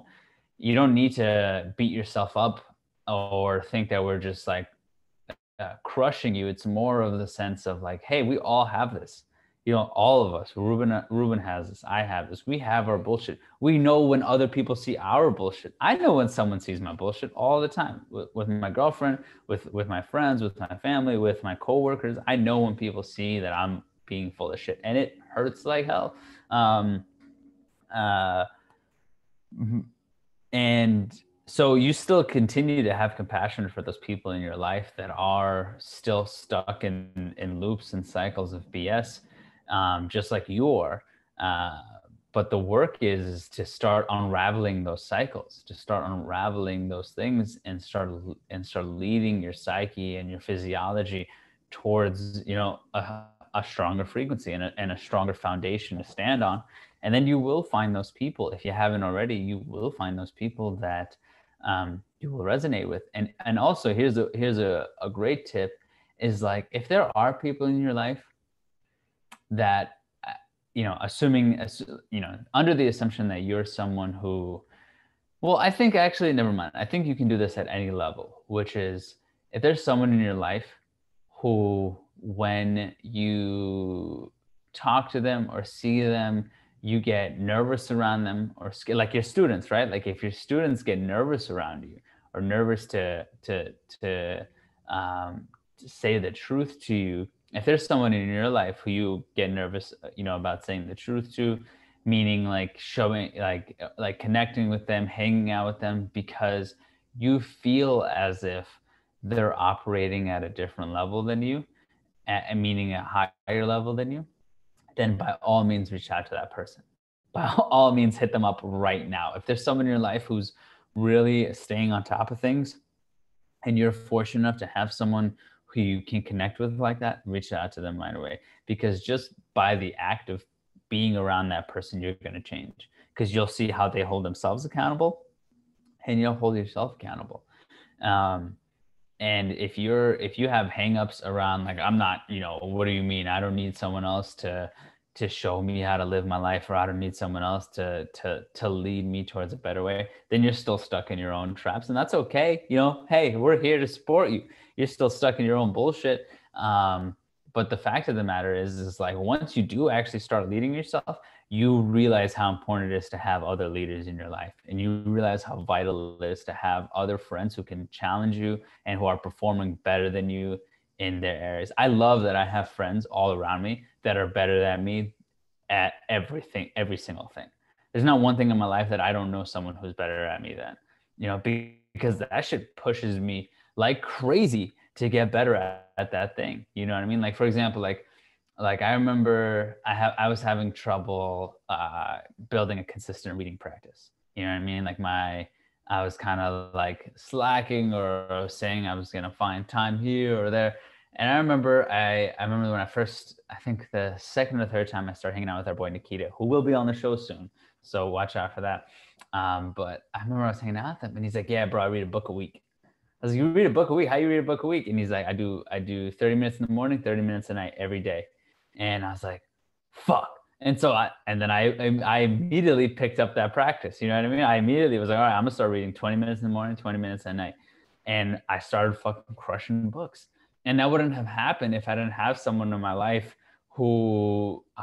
you don't need to beat yourself up or think that we're just like uh, crushing you. It's more of the sense of like, hey, we all have this, you know, all of us. Ruben, Ruben has this. I have this. We have our bullshit. We know when other people see our bullshit. I know when someone sees my bullshit all the time with, with my girlfriend, with, with my friends, with my family, with my coworkers. I know when people see that I'm being full of shit, and it hurts like hell. Um, uh, And so you still continue to have compassion for those people in your life that are still stuck in, in loops and cycles of B S, um, just like you are. Uh, but the work is, is to start unraveling those cycles, to start unraveling those things, and start and start leading your psyche and your physiology towards, you know, a, a stronger frequency and a, and a stronger foundation to stand on. And then you will find those people, if you haven't already, you will find those people that um, you will resonate with. And and also here's a here's a, a great tip is like, if there are people in your life that, you know, assuming, you know, under the assumption that you're someone who, well, I think actually, never mind. I think you can do this at any level, which is if there's someone in your life who, when you talk to them or see them, you get nervous around them or scared, like your students, right? Like if your students get nervous around you or nervous to to to, um, to say the truth to you, if there's someone in your life who you get nervous, you know, about saying the truth to, meaning like showing, like like connecting with them, hanging out with them, because you feel as if they're operating at a different level than you, and meaning a higher level than you, then by all means reach out to that person. By all means, hit them up right now. If there's someone in your life who's really staying on top of things and you're fortunate enough to have someone who you can connect with like that, reach out to them right away. Because just by the act of being around that person, you're going to change, because you'll see how they hold themselves accountable and you'll hold yourself accountable. Um, And if you're, if you have hangups around, like, I'm not, you know, what do you mean? I don't need someone else to, to show me how to live my life, or I don't need someone else to, to, to lead me towards a better way, then you're still stuck in your own traps, and that's okay. You know, hey, we're here to support you. You're still stuck in your own bullshit. Um, but the fact of the matter is, is like, once you do actually start leading yourself, you realize how important it is to have other leaders in your life. And you realize how vital it is to have other friends who can challenge you and who are performing better than you in their areas. I love that I have friends all around me that are better than me at everything, every single thing. There's not one thing in my life that I don't know someone who's better at me than, you know, because that shit pushes me like crazy to get better at, at that thing. You know what I mean? Like, for example, like, Like I remember I have, I was having trouble uh, building a consistent reading practice. You know what I mean? Like my, I was kind of like slacking or saying I was going to find time here or there. And I remember, I, I remember when I first, I think the second or third time I started hanging out with our boy Nikita, who will be on the show soon. So watch out for that. Um, but I remember I was hanging out with him and he's like, yeah, bro, I read a book a week. I was like, you read a book a week? How you read a book a week? And he's like, I do, I do thirty minutes in the morning, thirty minutes at night every day. And I was like, fuck. And so I, and then I, I immediately picked up that practice. You know what I mean? I immediately was like, all right, I'm gonna start reading twenty minutes in the morning, twenty minutes at night. And I started fucking crushing books. And that wouldn't have happened if I didn't have someone in my life who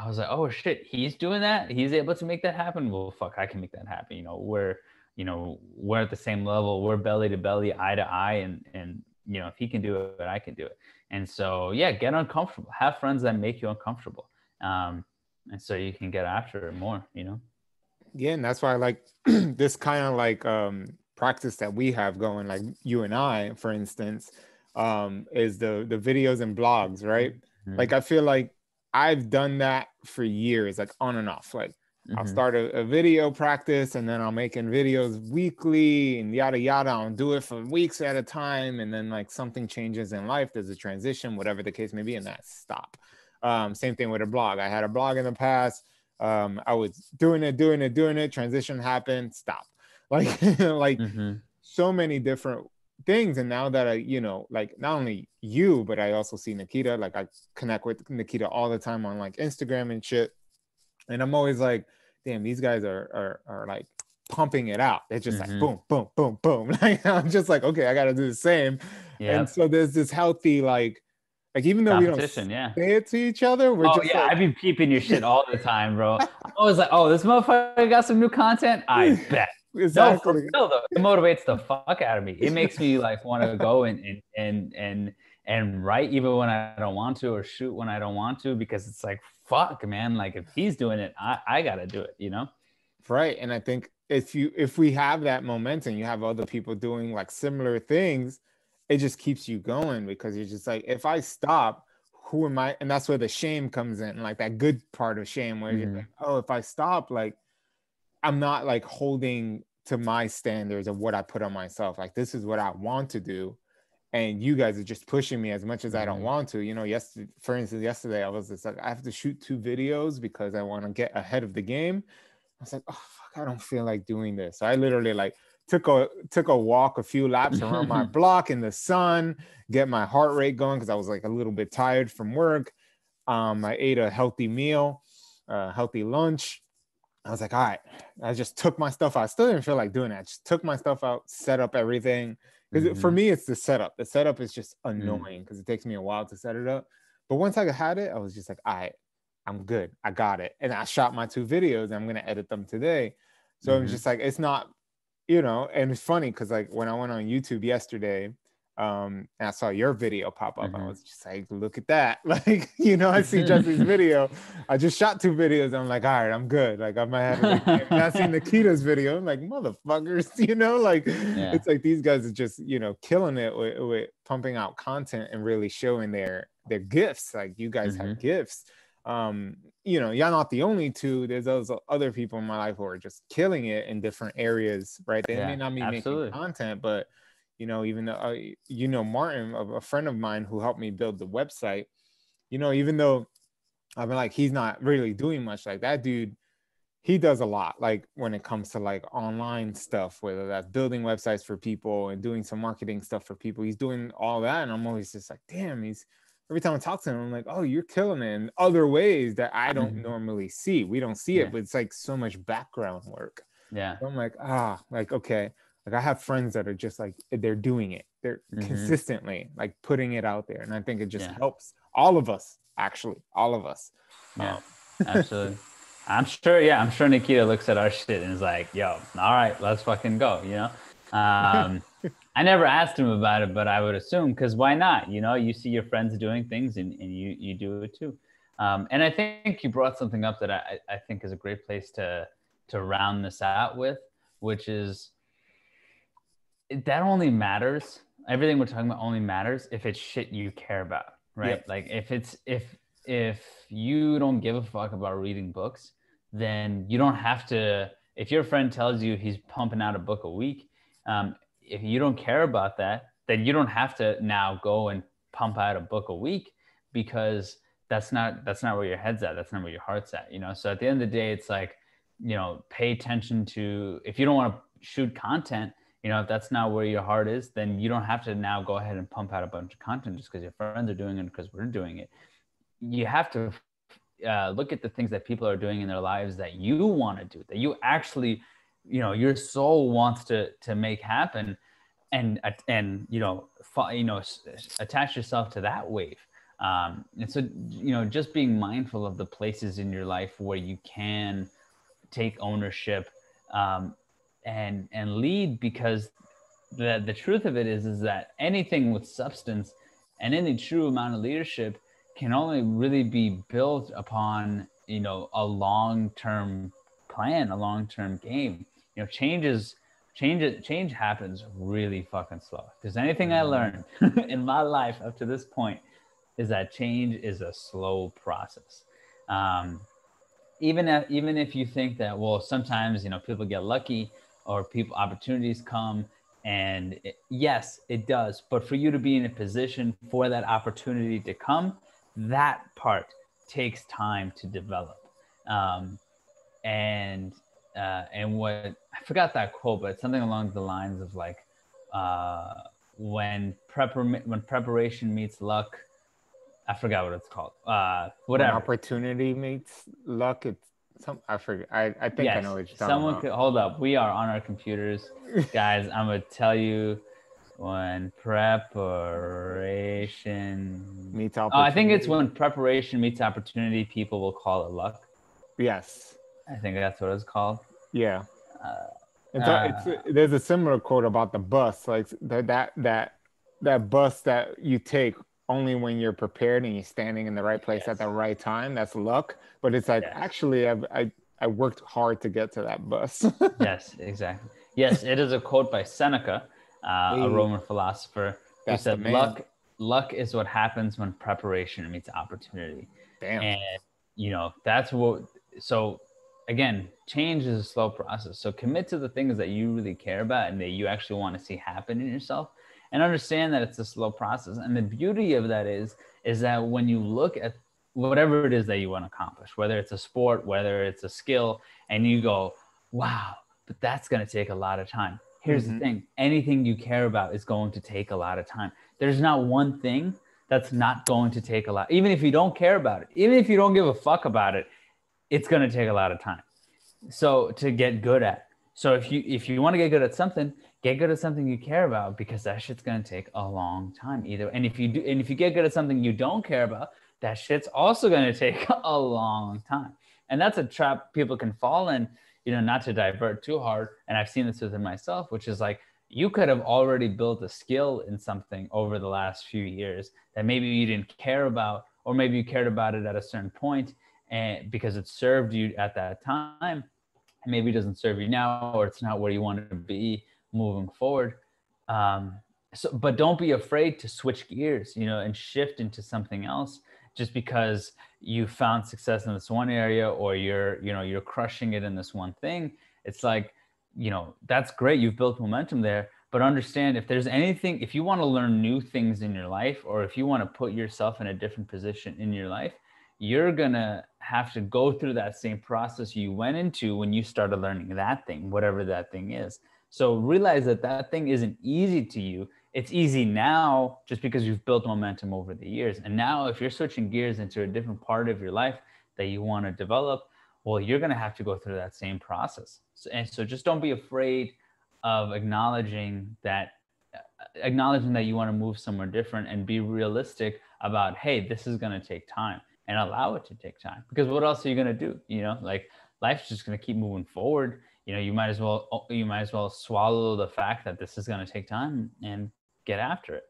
I was like, oh shit, he's doing that. He's able to make that happen. Well, fuck, I can make that happen. You know, we're, you know, we're at the same level. We're belly to belly, eye to eye. And, and, you know, if he can do it, I can do it. And so, yeah, get uncomfortable. Have friends that make you uncomfortable. Um, and so you can get after it more, you know? Yeah, and that's why I like this kind of like um, practice that we have going, like you and I, for instance, um, is the the videos and blogs, right? Mm-hmm. Like, I feel like I've done that for years, like on and off. Like mm-hmm. I'll start a, a video practice, and then I'll making videos weekly and yada, yada. I'll do it for weeks at a time. And then like something changes in life. There's a transition, whatever the case may be, and that stop. Um, same thing with a blog. I had a blog in the past. Um, I was doing it, doing it, doing it. Transition happened, stop. Like, like mm-hmm. so many different things. And now that I, you know, like not only you, but I also see Nikita, like I connect with Nikita all the time on like Instagram and shit. And I'm always like, damn, these guys are, are, are like pumping it out. They're just mm-hmm. like, boom, boom, boom, boom. Like, I'm just like, okay, I got to do the same. Yeah. And so there's this healthy, like, Like, even though we don't yeah. say it to each other, we're oh, just yeah, like... I've been peeping your shit all the time, bro. I'm always like, oh, this motherfucker got some new content? I bet. Exactly. No, no, it motivates the fuck out of me. It makes me, like, want to go and, and, and, and, and write even when I don't want to, or shoot when I don't want to, because it's like, fuck, man. Like, if he's doing it, I, I got to do it, you know? Right. And I think if you if we have that momentum, you have other people doing, like, similar things, it just keeps you going, because you're just like, if I stop, who am I? And that's where the shame comes in, like that good part of shame where mm-hmm. you're like, oh, if I stop, like I'm not like holding to my standards of what I put on myself. Like, this is what I want to do. And you guys are just pushing me as much as mm-hmm. I don't want to, you know, yesterday, for instance, yesterday I was just like, I have to shoot two videos because I want to get ahead of the game. I was like, oh, fuck, I don't feel like doing this. So I literally like, Took a took a walk, a few laps around my block in the sun, get my heart rate going because I was like a little bit tired from work. Um, I ate a healthy meal, uh, healthy lunch. I was like, all right. I just took my stuff out. I still didn't feel like doing that. I just took my stuff out, set up everything. Because mm-hmm. for me, it's the setup. The setup is just annoying because mm-hmm. it takes me a while to set it up. But once I had it, I was just like, all right, I'm good. I got it. And I shot my two videos. And I'm going to edit them today. So mm-hmm. it was just like, it's not... You know, and it's funny because like when I went on YouTube yesterday, um, and I saw your video pop up, mm-hmm. I was just like, look at that. Like, you know, I see Jesse's video. I just shot two videos. I'm like, all right, I'm good. Like, I might have like, I seen Nikita's video. I'm like, motherfuckers, you know, like yeah. it's like these guys are just, you know, killing it with, with pumping out content and really showing their their gifts. Like, you guys mm-hmm. have gifts. Um, you know, y'all not the only two. There's those other people in my life who are just killing it in different areas, right? They yeah, may not be absolutely. Making content, but you know, even though uh, you know, Martin, a, a friend of mine who helped me build the website, you know, even though I've been like, he's not really doing much, like that dude, he does a lot, like when it comes to like online stuff, whether that's building websites for people and doing some marketing stuff for people, he's doing all that. And I'm always just like, damn, he's every time I talk to him, I'm like, oh, you're killing it in other ways that I don't mm-hmm. normally see. We don't see yeah. it, but it's like so much background work. Yeah. So I'm like, ah, like, okay. Like I have friends that are just like, they're doing it. They're mm-hmm. consistently like putting it out there. And I think it just yeah. helps all of us, actually, all of us. Yeah, um, absolutely. I'm sure. Yeah. I'm sure Nikita looks at our shit and is like, yo, all right, let's fucking go. You know? Um, I never asked him about it, but I would assume, because why not? You know, you see your friends doing things and, and you you do it too. Um, and I think you brought something up that I, I think is a great place to to round this out with, which is that only matters. Everything we're talking about only matters if it's shit you care about, right? Yep. Like if it's if if you don't give a fuck about reading books, then you don't have to. If your friend tells you he's pumping out a book a week, um, if you don't care about that, then you don't have to now go and pump out a book a week, because that's not, that's not where your head's at. That's not where your heart's at, you know? So at the end of the day, it's like, you know, pay attention to, if you don't want to shoot content, you know, if that's not where your heart is, then you don't have to now go ahead and pump out a bunch of content just because your friends are doing it, because we're doing it. You have to uh, look at the things that people are doing in their lives that you want to do, that you actually, you know, your soul wants to to make happen, and and you know fa- you know attach yourself to that wave. Um, and so you know, just being mindful of the places in your life where you can take ownership um, and and lead, because the the truth of it is is that anything with substance and any true amount of leadership can only really be built upon you know a long term plan, a long term game. You know, changes, change, change happens really fucking slow. If there's anything I learned in my life up to this point, is that change is a slow process. Um, even if, even if you think that, well, sometimes, you know, people get lucky or people opportunities come, and it, yes, it does. But for you to be in a position for that opportunity to come, that part takes time to develop. Um, and, uh, and what, I forgot that quote, but something along the lines of like, uh, when prepar- when preparation meets luck, I forgot what it's called. Uh, whatever. When opportunity meets luck, it's some, I forget. I, I think yes. I know what you're talking Someone about. Could, hold up. We are on our computers. Guys, I'm going to tell you when preparation meets opportunity. Oh, I think it's when preparation meets opportunity, people will call it luck. Yes. I think that's what it's called. Yeah. Uh, it's, uh, it's, there's a similar quote about the bus. Like that, that, that, that bus that you take only when you're prepared and you're standing in the right place yes. at the right time. That's luck. But it's like, yes. actually, I've, I I worked hard to get to that bus. Yes, exactly. Yes, it is a quote by Seneca, uh, hey, a Roman philosopher, who said, luck, luck is what happens when preparation meets opportunity. Damn. And, you know, that's what... So, again, change is a slow process. So commit to the things that you really care about and that you actually want to see happen in yourself. And understand that it's a slow process. And the beauty of that is, is that when you look at whatever it is that you want to accomplish, whether it's a sport, whether it's a skill, and you go, wow, but that's going to take a lot of time. Here's mm-hmm. the thing. Anything you care about is going to take a lot of time. There's not one thing that's not going to take a lot. Even if you don't care about it, even if you don't give a fuck about it, it's going to take a lot of time. So to get good at. So if you, if you want to get good at something, get good at something you care about, because that shit's going to take a long time either. And if you do, and if you get good at something you don't care about, that shit's also going to take a long time. And that's a trap people can fall in, you know, not to divert too hard. And I've seen this within myself, which is like, you could have already built a skill in something over the last few years that maybe you didn't care about, or maybe you cared about it at a certain point and because it served you at that time, and maybe it doesn't serve you now, or it's not where you want to be moving forward. Um, so, but don't be afraid to switch gears, you know, and shift into something else just because you found success in this one area, or you're, you know, you're crushing it in this one thing. It's like, you know, that's great. You've built momentum there, but understand if there's anything, if you want to learn new things in your life, or if you want to put yourself in a different position in your life, you're going to have to go through that same process you went into when you started learning that thing, whatever that thing is. So realize that that thing isn't easy to you. It's easy now just because you've built momentum over the years. And now if you're switching gears into a different part of your life that you want to develop, well, you're going to have to go through that same process. So, and so just don't be afraid of acknowledging that, acknowledging that you want to move somewhere different, and be realistic about, hey, this is going to take time, and allow it to take time, because what else are you going to do? You know, like life's just going to keep moving forward. You know, you might as well, you might as well swallow the fact that this is going to take time and get after it.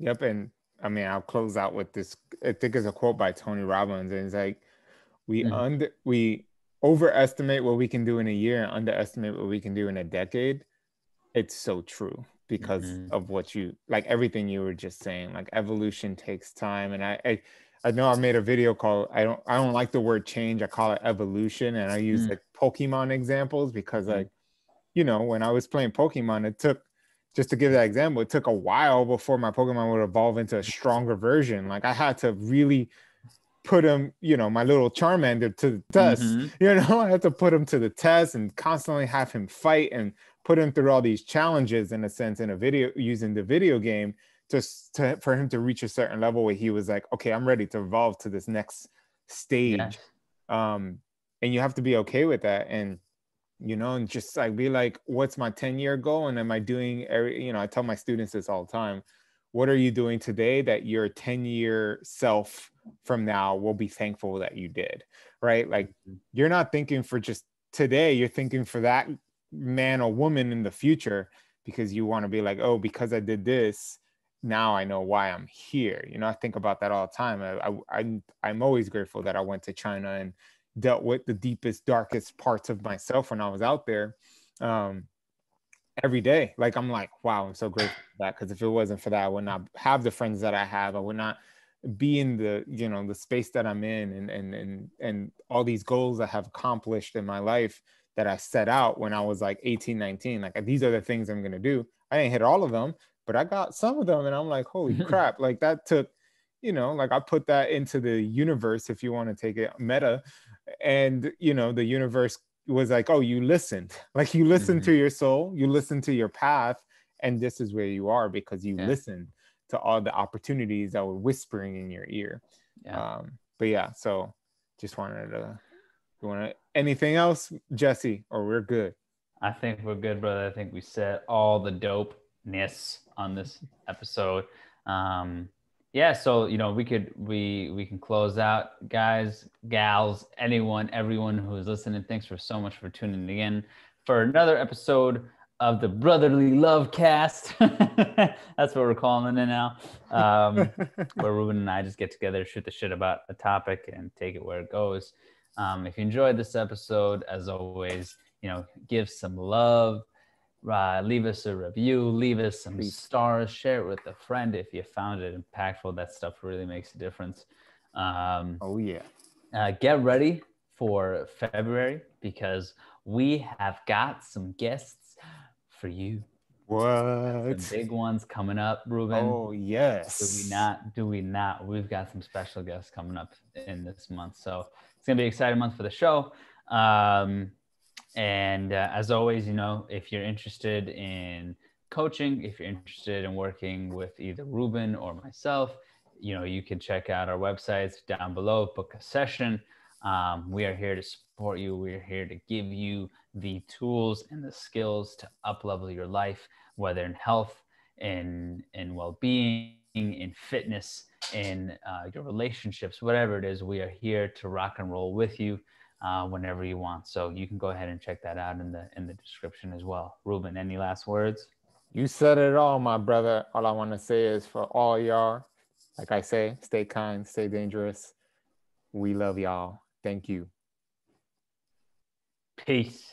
Yep. And I mean, I'll close out with this. I think it's a quote by Tony Robbins. And it's like, we mm-hmm. under, we overestimate what we can do in a year and underestimate what we can do in a decade. It's so true, because mm-hmm. of what you, like everything you were just saying, like evolution takes time. And I, I, I know I made a video called, I don't I don't like the word change. I call it evolution. And I use mm. like Pokemon examples because mm. like, you know, when I was playing Pokemon, it took, just to give that example, it took a while before my Pokemon would evolve into a stronger version. Like I had to really put him, you know, my little Charmander to the test, mm-hmm. you know, I had to put him to the test and constantly have him fight and put him through all these challenges in a sense in a video, using the video game. Just to, for him to reach a certain level where he was like, okay, I'm ready to evolve to this next stage. Yes. Um, and you have to be okay with that. And, you know, and just like be like, what's my ten year goal? And am I doing, every, you know, I tell my students this all the time. What are you doing today that your ten year self from now will be thankful that you did, right? Like you're not thinking for just today, you're thinking for that man or woman in the future, because you want to be like, oh, because I did this, now I know why I'm here. You know, I think about that all the time. I, I, I'm, I'm always grateful that I went to China and dealt with the deepest, darkest parts of myself when I was out there. Um, every day. Like, I'm like, wow, I'm so grateful for that, because if it wasn't for that, I would not have the friends that I have. I would not be in the, you know, the space that I'm in, and and and and all these goals I have accomplished in my life that I set out when I was like eighteen, nineteen, like, these are the things I'm gonna do. I didn't hit all of them, but I got some of them, and I'm like, holy crap, like, that took, you know, like, I put that into the universe, if you want to take it meta, and, you know, the universe was like, oh, you listened, like, you listened mm-hmm. to your soul, you listened to your path, and this is where you are, because you yeah. listened to all the opportunities that were whispering in your ear. Yeah. Um, but yeah, so just wanted to, you want to, anything else, Jesse, or we're good? I think we're good, brother. I think we said all the dopeness on this episode. Um, yeah, so, you know, we could, we, we can close out, guys, gals, anyone, everyone who is listening. Thanks for so much for tuning in for another episode of the Brotherly Love Cast. That's what we're calling it now. Um, where Ruben and I just get together, shoot the shit about a topic, and take it where it goes. Um, if you enjoyed this episode, as always, you know, give some love, uh, leave us a review, leave us some stars, share it with a friend if you found it impactful. That stuff really makes a difference. Um, oh, yeah. Uh, get ready for February, because we have got some guests for you. What? The big ones coming up, Ruben. Oh, yes. Do we not? Do we not? We've got some special guests coming up in this month. So it's going to be an exciting month for the show. Um, and uh, as always, you know, if you're interested in coaching, if you're interested in working with either Ruben or myself, you know, you can check out our websites down below, book a session. Um, we are here to support you. We are here to give you the tools and the skills to up-level your life, whether in health, in, in well-being, in fitness, in uh, your relationships, whatever it is. We are here to rock and roll with you uh, whenever you want. So you can go ahead and check that out in the in the description as well. Ruben, any last words? You said it all, my brother. All I want to say is, for all y'all, like I say, stay kind, stay dangerous. We love y'all. Thank you. Peace.